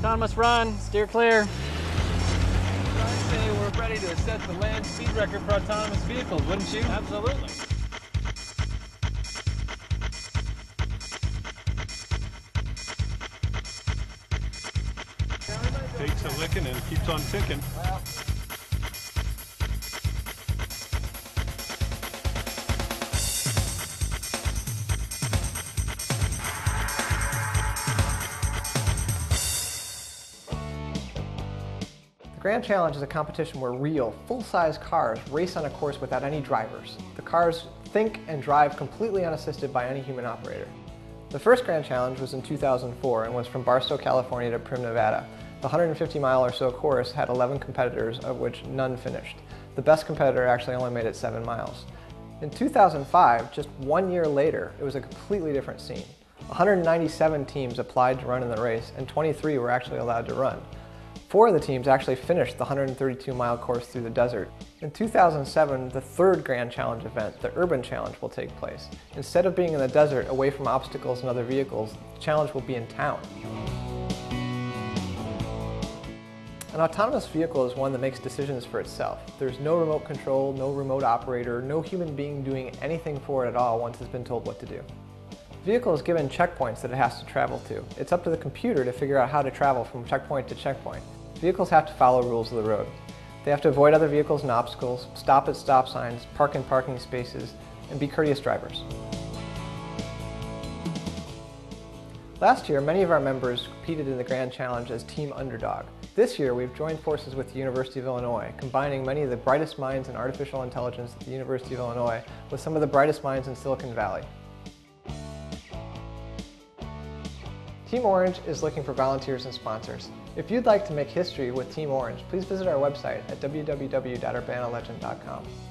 Autonomous run, steer clear. I'd say we're ready to set the land speed record for autonomous vehicles, wouldn't you? Absolutely. Takes a licking and it keeps on ticking. Wow. The Grand Challenge is a competition where real, full-size cars race on a course without any drivers. The cars think and drive completely unassisted by any human operator. The first Grand Challenge was in 2004 and was from Barstow, California to Prim, Nevada. The 150-mile or so course had 11 competitors, of which none finished. The best competitor actually only made it 7 miles. In 2005, just 1 year later, it was a completely different scene. 197 teams applied to run in the race, and 23 were actually allowed to run. 4 of the teams actually finished the 132-mile course through the desert. In 2007, the third Grand Challenge event, the Urban Challenge, will take place. Instead of being in the desert, away from obstacles and other vehicles, the challenge will be in town. An autonomous vehicle is one that makes decisions for itself. There's no remote control, no remote operator, no human being doing anything for it at all once it's been told what to do. The vehicle is given checkpoints that it has to travel to. It's up to the computer to figure out how to travel from checkpoint to checkpoint. Vehicles have to follow rules of the road. They have to avoid other vehicles and obstacles, stop at stop signs, park in parking spaces, and be courteous drivers. Last year, many of our members competed in the Grand Challenge as Team Underdog. This year, we've joined forces with the University of Illinois, combining many of the brightest minds in artificial intelligence at the University of Illinois with some of the brightest minds in Silicon Valley. Team Orange is looking for volunteers and sponsors. If you'd like to make history with Team Orange, please visit our website at www.urbanalegend.com.